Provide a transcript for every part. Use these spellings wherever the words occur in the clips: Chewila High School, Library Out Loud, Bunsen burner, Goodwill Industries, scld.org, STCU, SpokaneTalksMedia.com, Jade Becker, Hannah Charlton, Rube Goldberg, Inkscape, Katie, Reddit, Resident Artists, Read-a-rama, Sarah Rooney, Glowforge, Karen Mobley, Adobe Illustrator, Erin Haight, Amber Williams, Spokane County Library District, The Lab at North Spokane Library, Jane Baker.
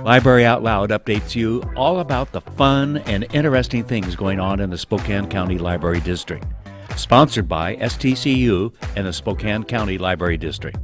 Library Out Loud updates you all about the fun and interesting things going on in the Spokane County Library District. Sponsored by STCU and the Spokane County Library District.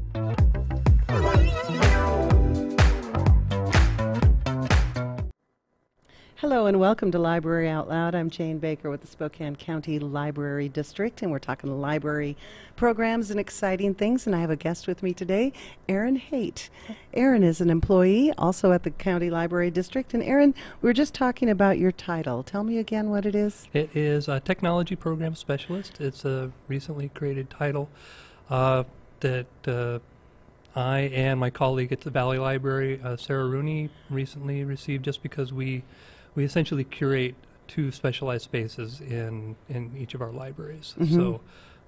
Hello and welcome to Library Out Loud. I'm Jane Baker with the Spokane County Library District, and we're talking library programs and exciting things, and I have a guest with me today, Erin Haight. Erin is an employee also at the County Library District, and Erin, we were just talking about your title. Tell me again what it is. It is a Technology Program Specialist. It's a recently created title that I and my colleague at the Valley Library, Sarah Rooney, recently received just because we essentially curate two specialized spaces in each of our libraries. Mm-hmm. So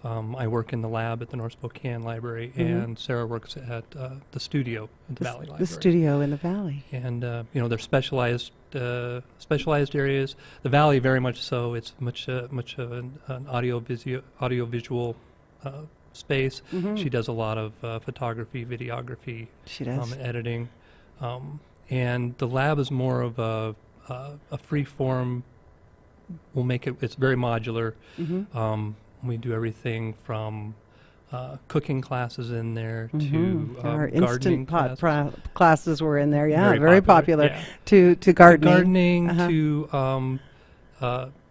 I work in the lab at the North Spokane Library, mm-hmm. and Sarah works at the studio at the Valley Library. The studio in the Valley. And you know, they're specialized areas. The Valley very much so. It's much of an audio visual space. Mm-hmm. She does a lot of photography, videography. She does editing, and the lab is more of a free form. We'll make it. It's very modular. Mm-hmm. We do everything from cooking classes in there, mm-hmm. to our gardening classes were in there. Yeah, very popular. Yeah. To gardening, uh-huh. to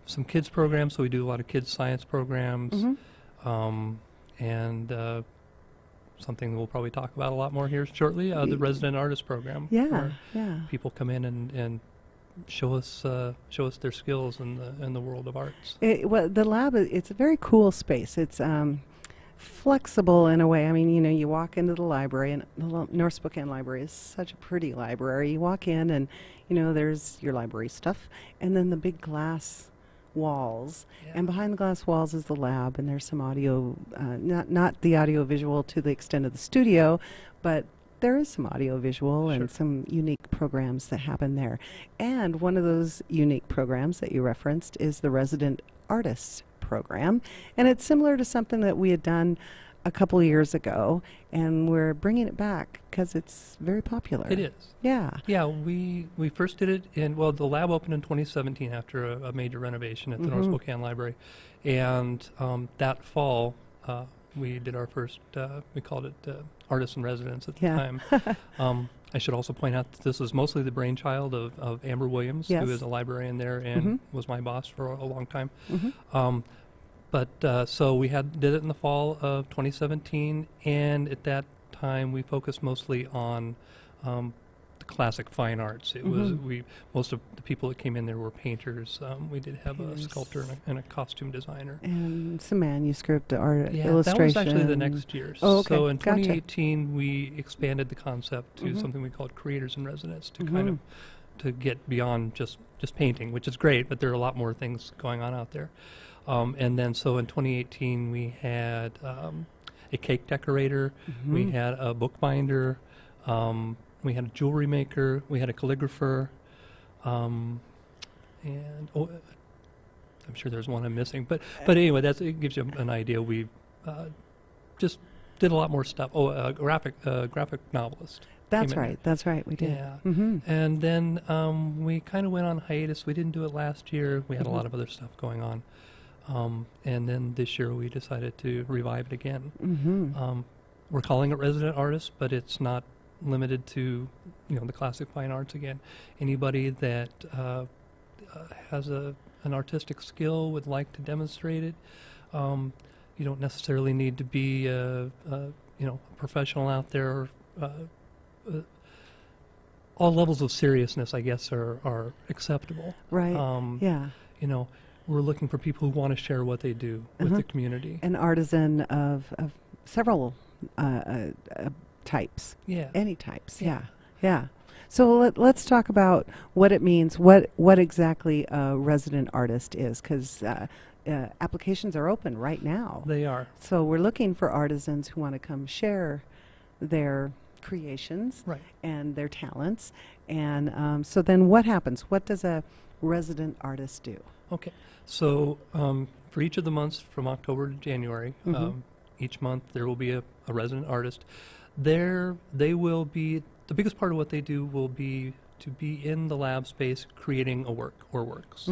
some kids programs. So we do a lot of kids science programs, mm-hmm. And something we'll probably talk about a lot more here shortly. The Resident Artists program. Yeah, where people come in and show us their skills in the world of arts. Well, the lab, it's a very cool space. It's flexible in a way. I mean, you know, you walk into the library, and the North Spokane Library is such a pretty library. You walk in, and you know, there's your library stuff, and then the big glass walls, yeah. and behind the glass walls is the lab, and there's some audio, not the audio visual to the extent of the studio, but there is some audio visual, sure. and some unique programs that happen there. And one of those unique programs that you referenced is the Resident Artists program. And it's similar to something that we had done a couple years ago, and we're bringing it back because it's very popular. It is. Yeah. Yeah, we first did it in, well, the lab opened in 2017 after a major renovation at the mm-hmm. North Spokane Library. And that fall, we did our first, we called it Artists in Residence at the yeah. time. I should also point out that this was mostly the brainchild of Amber Williams, yes. who is a librarian there and mm-hmm. was my boss for a long time. Mm-hmm. So we did it in the fall of 2017, and at that time we focused mostly on the classic fine arts. It mm-hmm. was most of the people that came in there were painters. We did have a sculptor and a costume designer and some manuscript art, yeah, illustration. That was actually the next year. Oh, okay. So in 2018, gotcha. We expanded the concept to mm-hmm. something we called Creators in Residence to mm-hmm. kind of to get beyond just painting, which is great, but there are a lot more things going on out there. And then so in 2018 we had a cake decorator, mm-hmm. we had a bookbinder, we had a jewelry maker, we had a calligrapher, and I'm sure there's one I'm missing. But anyway, it gives you an idea. We just did a lot more stuff. Oh, a graphic novelist. That's right. That's right. We did. Yeah. Mm-hmm. And then we kind of went on hiatus. We didn't do it last year. We had mm-hmm. a lot of other stuff going on. And then this year we decided to revive it again. Mm-hmm. We're calling it Resident Artists, but it's not limited to, you know, the classic fine arts again. Anybody that has an artistic skill would like to demonstrate it. You don't necessarily need to be you know, a professional out there. All levels of seriousness, I guess, are acceptable. Right. Yeah. You know, we're looking for people who want to share what they do uh-huh. with the community. An artisan of several types. Yeah. Any types. Yeah. Yeah. So let's talk about what it means, what exactly a resident artist is, because applications are open right now. They are. So we're looking for artisans who want to come share their creations and their talents. And so then what happens? What does a resident artist do? Okay, so for each of the months from October to January, each month there will be a resident artist. They will be, the biggest part of what they do will be to be in the lab space creating a work or works.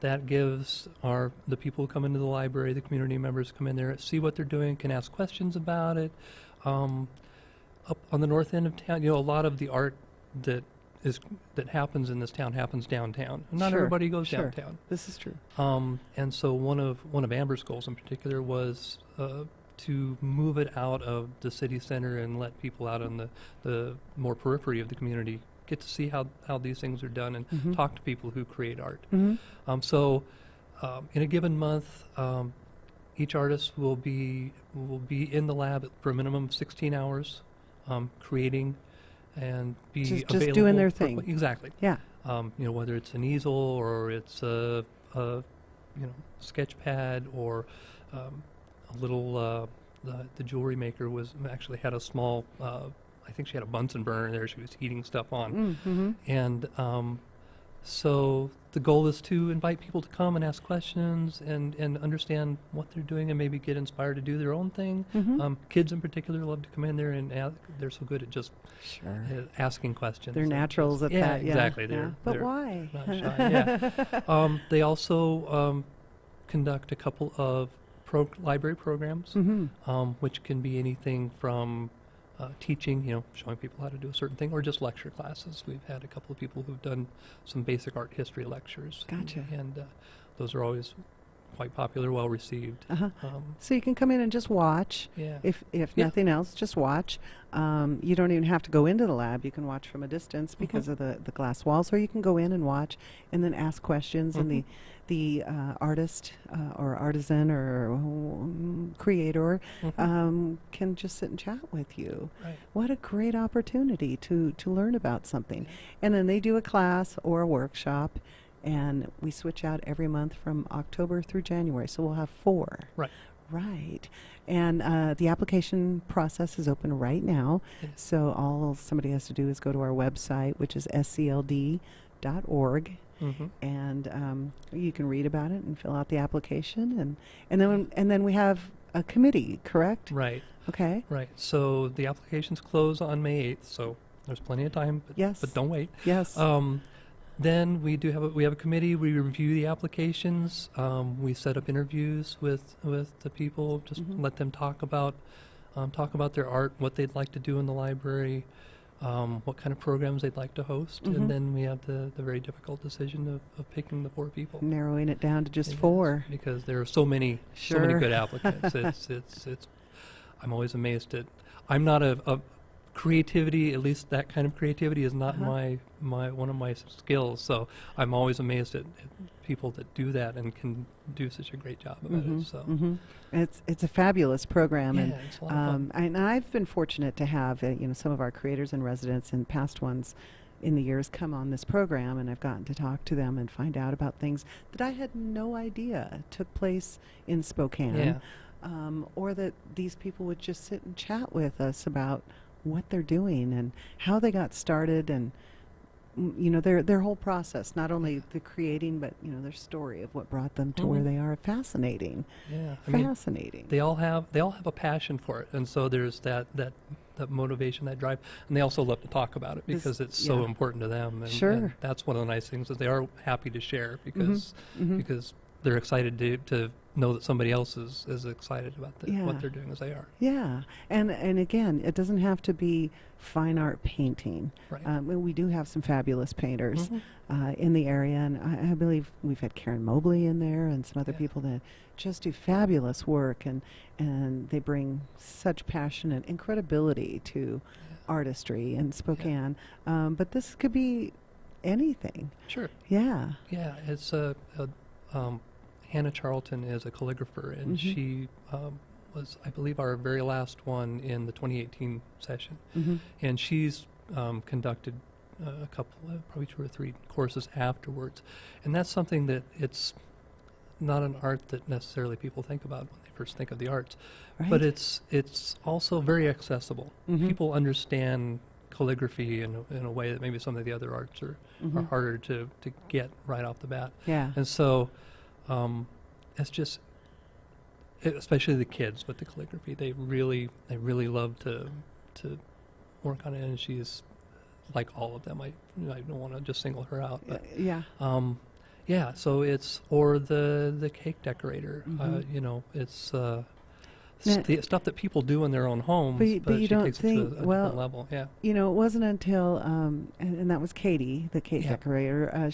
That gives the people who come into the library, the community members come in there, see what they're doing, can ask questions about it. Up on the north end of town, you know, a lot of the art that happens in this town happens downtown. Not everybody goes downtown. This is true. And so one of Amber's goals in particular was to move it out of the city center and let people out on the more periphery of the community get to see how these things are done and talk to people who create art. So in a given month, each artist will be in the lab for a minimum of 16 hours creating and be just doing their thing. Exactly. Yeah. You know, whether it's an easel or it's a sketch pad or a little the jewelry maker actually had a small I think she had a Bunsen burner there she was heating stuff on. And so the goal is to invite people to come and ask questions and understand what they're doing and maybe get inspired to do their own thing. Kids in particular love to come in there and ask. They're so good at just asking questions. They're naturals at that. Yeah, exactly. But why? Not shy. They also conduct a couple of library programs, which can be anything from teaching, you know, showing people how to do a certain thing, or just lecture classes. We've had a couple of people who've done some basic art history lectures. And those are always quite popular, well received. So you can come in and just watch. If nothing else, just watch. You don't even have to go into the lab. You can watch from a distance because of the glass walls, or you can go in and watch and then ask questions. And the artist or artisan or creator can just sit and chat with you. What a great opportunity to learn about something. And then they do a class or a workshop, and we switch out every month from October through January, so we'll have 4. Right. And the application process is open right now, so all somebody has to do is go to our website, which is scld.org, and you can read about it and fill out the application, and then we have a committee, correct? Right. So the applications close on May 8th, so there's plenty of time, but don't wait. Then we have a committee. We review the applications. We set up interviews with the people. Just let them talk about their art, what they'd like to do in the library, what kind of programs they'd like to host, and then we have the very difficult decision of picking the 4 people, narrowing it down to just 4, because there are so many good applicants. I'm always amazed at. I'm not a creativity, at least that kind of creativity is not my one of my skills, so I'm always amazed at people that do that and can do such a great job about it. So it's a fabulous program, and it's a lot of fun. And I've been fortunate to have some of our creators and residents and past ones in the years come on this program, and I've gotten to talk to them and find out about things that I had no idea took place in Spokane, or that these people would just sit and chat with us about what they're doing and how they got started, and their whole process, not only the creating but their story of what brought them to where they are. Fascinating. Fascinating. I mean, they all have a passion for it, and so there's that motivation, that drive, and they also love to talk about it because it's so important to them, and that's one of the nice things, that they are happy to share because they're excited to know that somebody else is as excited about what they're doing as they are. And again, it doesn't have to be fine art painting. We do have some fabulous painters in the area, and I believe we've had Karen Mobley in there and some other people that just do fabulous work, and they bring such passion and incredibility to artistry in Spokane. But this could be anything. It's Hannah Charlton is a calligrapher, and she was, I believe, our very last one in the 2018 session. And she's conducted a couple, probably 2 or 3 courses afterwards. And that's something that not an art that necessarily people think about when they first think of the arts, right. But it's also very accessible. Mm-hmm. People understand calligraphy in a way that maybe some of the other arts are, mm-hmm. are harder to get right off the bat. Yeah. And so it's just, especially the kids with the calligraphy, they really love to work on it, and she's like all of them. I don't want to just single her out, but yeah. Yeah, so it's, or the cake decorator, mm-hmm. You know, it's the stuff that people do in their own homes, but you don't think, it to a different level. Yeah. You know, it wasn't until, and that was Katie, the cake yeah. decorator,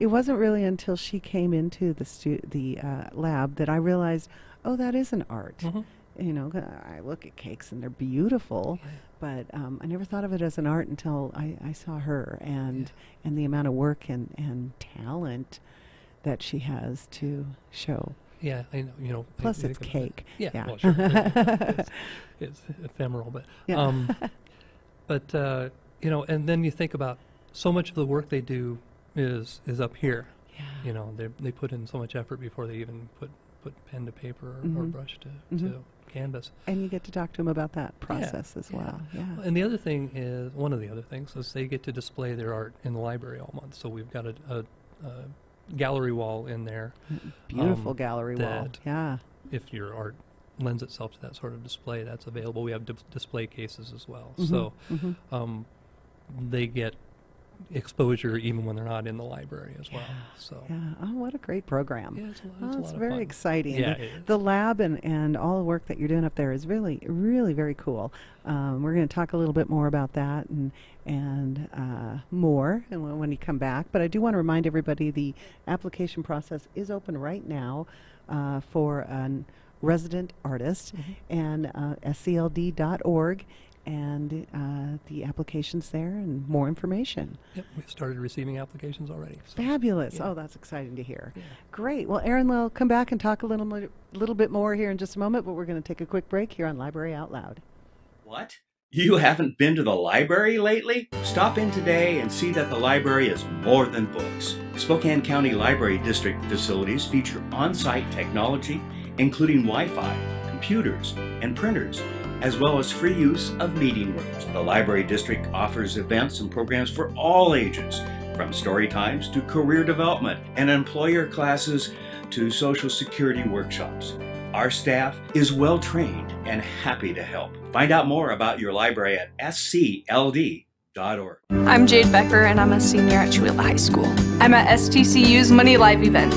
it wasn't really until she came into the lab that I realized, oh, that is an art. Mm-hmm. You know, I look at cakes and they're beautiful, yeah. but I never thought of it as an art until I saw her and the amount of work and talent that she has to show. Yeah, I know. You know. Plus, it's cake. It. Yeah. Yeah. Well, sure. it's ephemeral, but yeah. But you know, and then you think about so much of the work they do is up here. Yeah. You know, they put in so much effort before they even put pen to paper mm-hmm. or brush to canvas. And you get to talk to them about that process yeah. as well. Yeah. Yeah. And the other thing is, one of the other things is they get to display their art in the library all month. So we've got a gallery wall in there. Beautiful gallery wall. Yeah. If your art lends itself to that sort of display, that's available. We have display cases as well. Mm-hmm. So mm-hmm. They get exposure even when they're not in the library as yeah. well. So yeah. Oh, what a great program. Yeah, it's very fun. Exciting. Yeah, the lab and all the work that you're doing up there is really, really very cool. We're going to talk a little bit more about that and more and when you come back. But I do want to remind everybody the application process is open right now for a resident artist mm-hmm. and scld.org. and the applications there and more information. Yep, we've started receiving applications already. So. Fabulous. Yeah. Oh, that's exciting to hear. Yeah. Great. Well, Erin will come back and talk a little bit more here in just a moment, but we're going to take a quick break here on Library Out Loud. What? You haven't been to the library lately? Stop in today and see that the library is more than books. Spokane County Library District facilities feature on-site technology, including Wi-Fi, computers, and printers, as well as free use of meeting rooms. The Library District offers events and programs for all ages, from story times to career development and employer classes to social security workshops. Our staff is well trained and happy to help. Find out more about your library at scld.org. I'm Jade Becker, and I'm a senior at Chewila High School. I'm at STCU's Money Live event.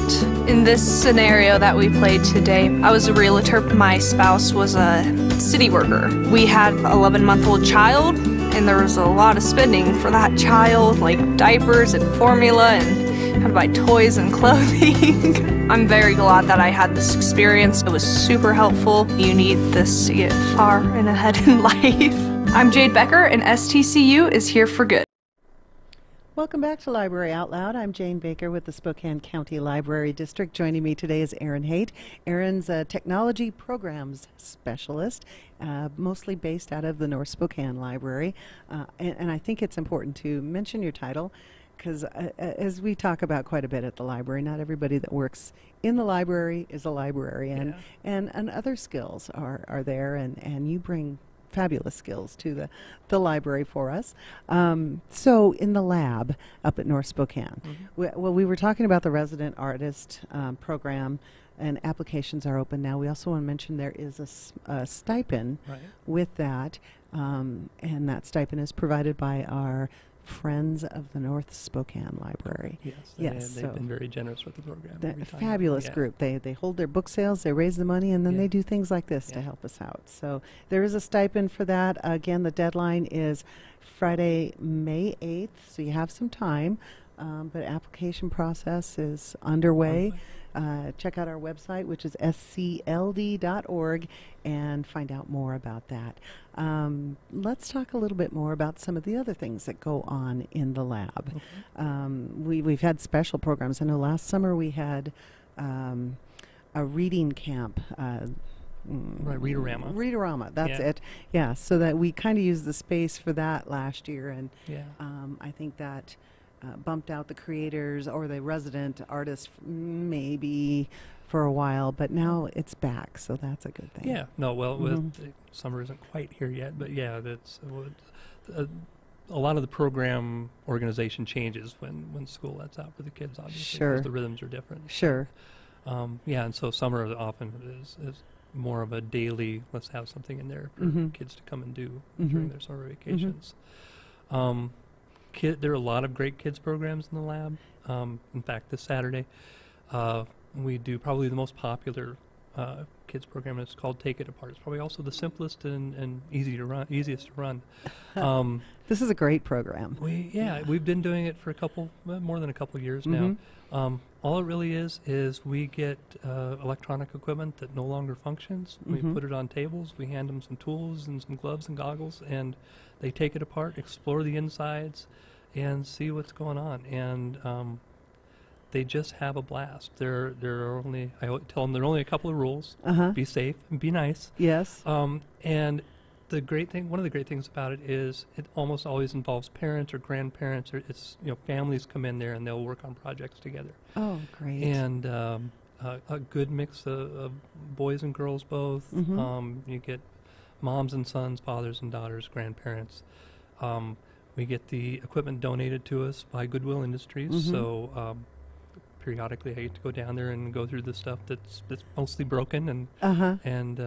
In this scenario that we played today, I was a realtor. My spouse was a city worker. We had an 11-month-old child, and there was a lot of spending for that child, like diapers and formula and how to buy toys and clothing. I'm very glad that I had this experience. It was super helpful. You need this to get far and ahead in life. I'm Jade Becker, and STCU is here for good. Welcome back to Library Out Loud. I'm Jane Baker with the Spokane County Library District. Joining me today is Erin Haight. Erin's a technology programs specialist, mostly based out of the North Spokane Library. And I think it's important to mention your title, because as we talk about quite a bit at the library, not everybody that works in the library is a librarian, yeah. and other skills are there, and you bring fabulous skills to the library for us. So in the lab up at North Spokane, mm-hmm. we were talking about the resident artist program, and applications are open now. We also want to mention there is a stipend right. with that, and that stipend is provided by our Friends of the North Spokane Library. Yes, they've been very generous with the program. That fabulous yeah. group. They hold their book sales, they raise the money, and then yeah. they do things like this yeah. to help us out. So there is a stipend for that. Again, the deadline is Friday, May 8th, so you have some time, but application process is underway. Check out our website, which is scld.org, and find out more about that. Let's talk a little bit more about some of the other things that go on in the lab. Okay. We've had special programs. I know last summer we had a reading camp. Right, Read-a-rama. Read-a-rama, that's yeah. it. Yeah, so that we kind of used the space for that last year, and yeah. I think that bumped out the creators or the resident artists maybe for a while, but now it's back, so that's a good thing. Yeah, no, well, summer isn't quite here yet, but yeah, that's a lot of the program organization changes when school lets out for the kids, obviously, because the rhythms are different. Sure. Yeah, and so summer often is more of a daily, let's have something in there for kids to come and do during their summer vacations. There are a lot of great kids programs in the lab. In fact, this Saturday, we do probably the most popular kids program. It's called Take It Apart. It's probably also the simplest and easiest to run. This is a great program. We've been doing it for more than a couple years now. All it really is we get electronic equipment that no longer functions. We put it on tables. We hand them some tools and some gloves and goggles, and they take it apart, explore the insides, and see what's going on. And they just have a blast. I tell them there are only a couple of rules. Be safe and be nice. Yes. And one of the great things about it is it almost always involves parents or grandparents, or families come in there and they'll work on projects together. Oh, great. And a good mix of boys and girls both. You get moms and sons, fathers and daughters, grandparents. We get the equipment donated to us by Goodwill Industries, so periodically I get to go down there and go through the stuff that's mostly broken and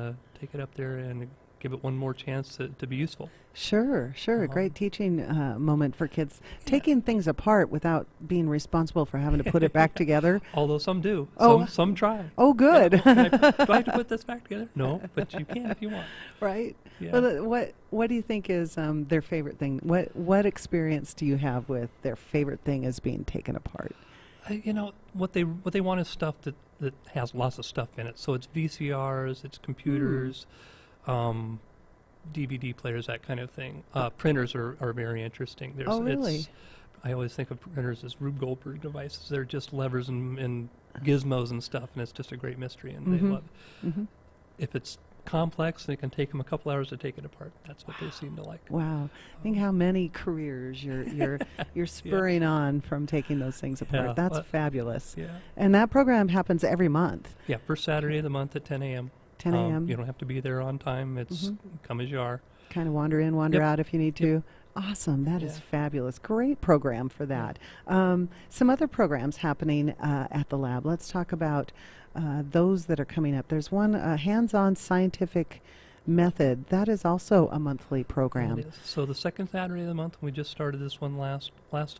take it up there and give it one more chance to be useful. Sure. Great teaching moment for kids. Taking things apart without being responsible for having to put it back together. Although some do. Some try. Oh, good. Yeah. Do I have to put this back together? No, but you can if you want. Right. Yeah. Well, what do you think is their favorite thing? What experience do you have with their favorite thing as being taken apart? What they want is stuff that has lots of stuff in it. So it's VCRs, it's computers. DVD players, that kind of thing. Printers are very interesting. Oh, really? I always think of printers as Rube Goldberg devices. They're just levers and gizmos and stuff, and it's just a great mystery, and they love it. If it's complex, and it can take them a couple hours to take it apart. That's what they seem to like. Wow. Think how many careers you're spurring on from taking those things apart. Yeah, that's fabulous. Yeah. And that program happens every month. Yeah, first Saturday of the month at 10 a.m. 10 a.m. You don't have to be there on time. It's come as you are. Kind of wander in, wander out if you need to. Awesome. That is fabulous. Great program for that. Some other programs happening at the lab. Let's talk about those that are coming up. There's one hands-on scientific method. That is also a monthly program. So the second Saturday of the month, we just started this one last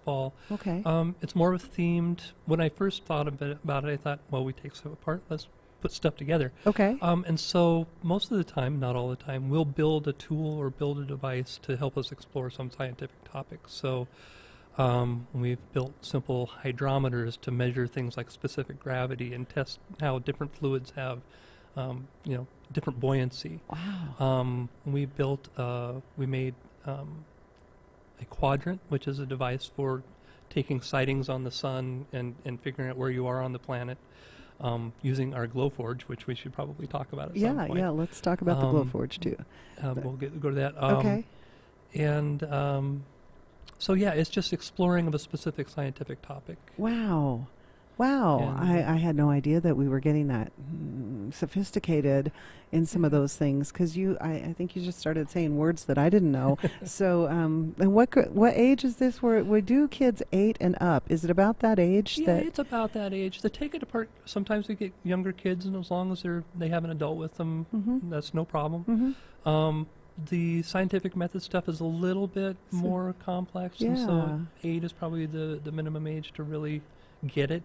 fall. Okay. It's more of a themed. When I first thought about it, I thought, well, we take stuff apart. Let's put stuff together. Okay. And so most of the time, not all the time, we'll build a tool or build a device to help us explore some scientific topic. So we've built simple hydrometers to measure things like specific gravity and test how different fluids have, different buoyancy. Wow. We made a quadrant, which is a device for taking sightings on the sun and figuring out where you are on the planet. Using our Glowforge, which we should probably talk about at some point. Yeah, let's talk about the Glowforge too. We'll go to that. Okay. And so, yeah, it's just exploring of a specific scientific topic. Wow. I had no idea that we were getting that sophisticated in some of those things, because I think you just started saying words that I didn't know. So and what age is this? We do kids 8 and up. Is it about that age? Yeah, it's about that age. The take it apart, sometimes we get younger kids, and as long as they have an adult with them, that's no problem. The scientific method stuff is a little bit more complex, and so 8 is probably the minimum age to really get it.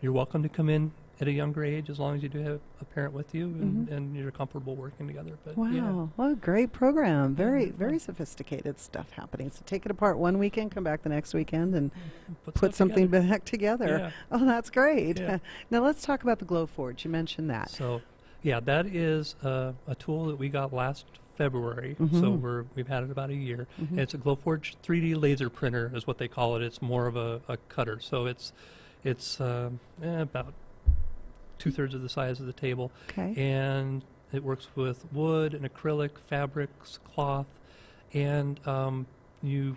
You're welcome to come in at a younger age as long as you do have a parent with you and you're comfortable working together. But what a great program. Very sophisticated stuff happening. So take it apart one weekend, come back the next weekend and put something back together. Yeah. Oh, that's great. Yeah. Now let's talk about the Glowforge. You mentioned that. So yeah, that is a tool that we got last February, so we've had it about a year. And it's a Glowforge 3D laser printer is what they call it. It's more of a cutter, so it's about 2/3 of the size of the table. Okay. And it works with wood and acrylic, fabrics, cloth, and you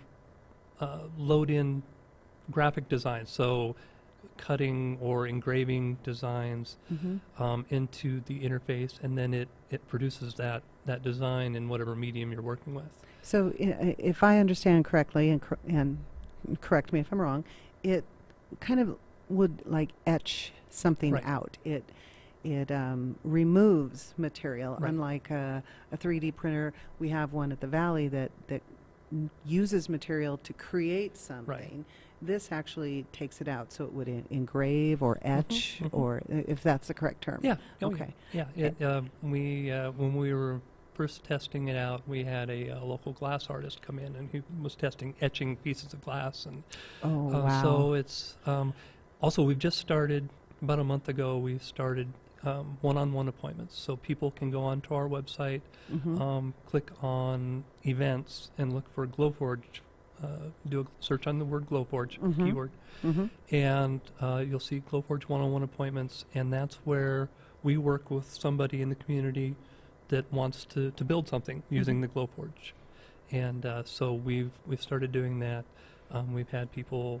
load in graphic design, so cutting or engraving designs into the interface, and then it produces that design in whatever medium you're working with. So if I understand correctly, and correct me if I'm wrong, it kind of would like etch something out. It removes material, unlike a 3D printer. We have one at the Valley that uses material to create something. This actually takes it out, so it would engrave or etch, or if that's the correct term. Yeah. Okay. Yeah. When we were first testing it out, we had a local glass artist come in, and he was testing etching pieces of glass. And wow. So it's also, we've just started, about a month ago, we started one-on-one appointments, so people can go onto our website, click on events, and look for Glowforge. Do a search on the word Glowforge keyword, and you'll see Glowforge one-on-one appointments, and that's where we work with somebody in the community that wants to build something using the Glowforge, and so we've started doing that. We've had people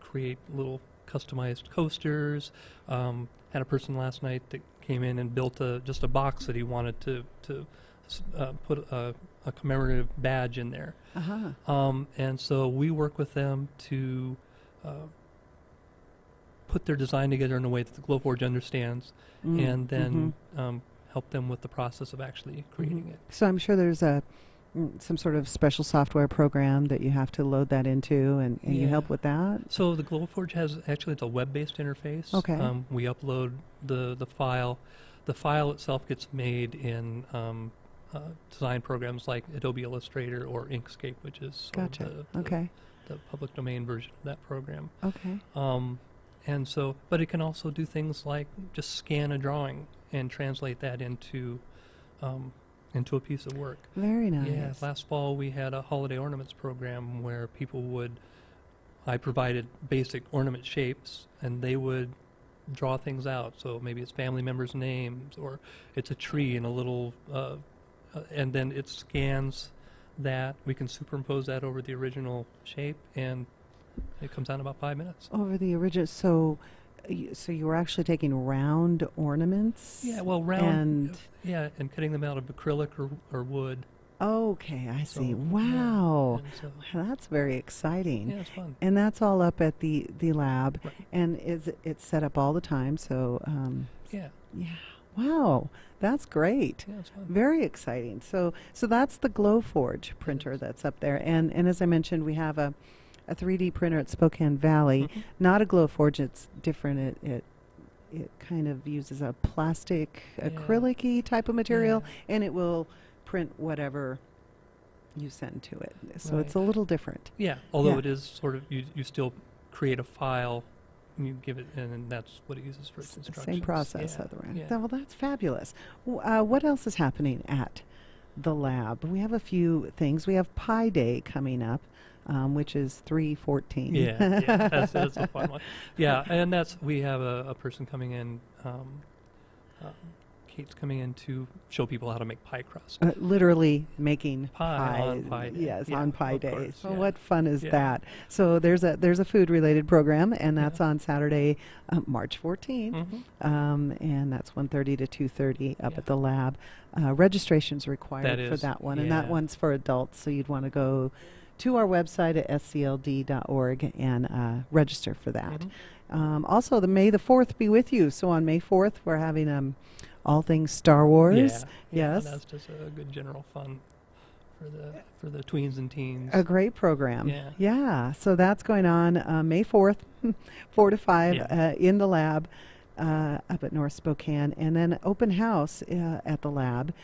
create little customized coasters. Had a person last night that came in and built just a box that he wanted to put a commemorative badge in there. And so we work with them to put their design together in a way that the Glowforge understands, and then help them with the process of actually creating it. So I'm sure there's some sort of special software program that you have to load that into, and you help with that? So the Glowforge has, actually, it's a web-based interface. Okay. We upload the file. The file itself gets made in design programs like Adobe Illustrator or Inkscape, which is the public domain version of that program. Okay. And so, but it can also do things like just scan a drawing and translate that into a piece of work. Very nice. Yeah. Last fall we had a holiday ornaments program where people would, I provided basic ornament shapes, and they would draw things out. So maybe it's family members' names, or it's a tree in a little, and then it scans that. We can superimpose that over the original shape, and it comes out in about 5 minutes. Over the original, so you were actually taking round ornaments? Yeah, well, round, and cutting them out of acrylic or wood. Okay, I see. Wow. Well, that's very exciting. Yeah, it's fun. And that's all up at the lab, and it's set up all the time, so... Yeah. Wow, that's great. Yeah, it's fun. Very exciting. So that's the Glowforge printer that's up there, and as I mentioned, we have a 3D printer at Spokane Valley, not a Glowforge, it's different. It kind of uses a plastic, acrylic-y type of material, and it will print whatever you send to it. So it's a little different. Yeah, although it is sort of, you still create a file, and you give it, and that's what it uses for its instructions. Same process. Well, that's fabulous. What else is happening at the lab? We have a few things. We have Pi Day coming up, which is 3/14. Yeah, that's a fun one. Yeah, and we have a person coming in, Kate's coming in to show people how to make pie crust. Literally making pie on Pi Day. Yes, on Pi Day. Course, so what fun is that? So there's a food-related program, and that's on Saturday, March 14th, and that's 1:30 to 2:30 up at the lab. Registration's required for that one, and that one's for adults, so you'd want to go to our website at scld.org and register for that. Also, May the 4th be with you. So on May 4th, we're having all things Star Wars. Yes. That's just a good general fun for the tweens and teens. A great program. Yeah. So that's going on May 4th, 4 to 5 in the lab up at North Spokane, and then open house at the lab.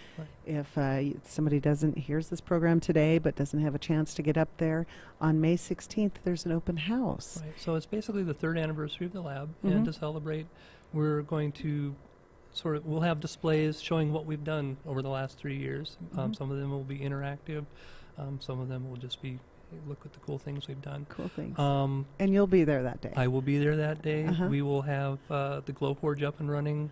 If somebody hears this program today but doesn't have a chance to get up there, on May 16th there's an open house. So it's basically the 3rd anniversary of the lab, and to celebrate, we're going to we'll have displays showing what we've done over the last 3 years. Some of them will be interactive, some of them will just be look at the cool things we've done. Cool things. And you'll be there that day. I will be there that day. We will have the Glowforge up and running.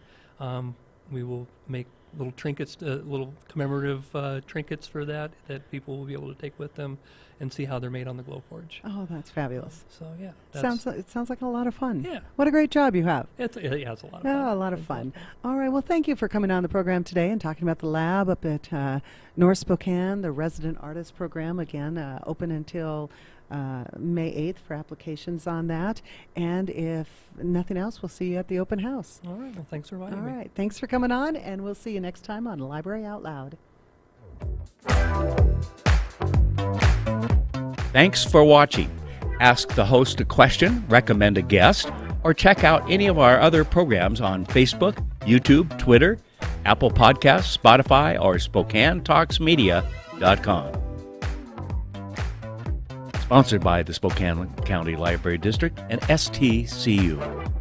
We will make little trinkets, little commemorative trinkets for that people will be able to take with them. and see how they're made on the Glowforge. Oh, that's fabulous. So, yeah. It sounds like a lot of fun. Yeah. What a great job you have. It's a lot of fun. Oh, a lot of fun. All right. Well, thank you for coming on the program today and talking about the lab up at North Spokane, the Resident Artists Program, again, open until May 8th for applications on that. And if nothing else, we'll see you at the open house. All right. Well, thanks for inviting me. All right. Thanks for coming on, and we'll see you next time on Library Out Loud. Thanks for watching. Ask the host a question, recommend a guest, or check out any of our other programs on Facebook, YouTube, Twitter, Apple Podcasts, Spotify, or SpokaneTalksMedia.com. Sponsored by the Spokane County Library District and STCU.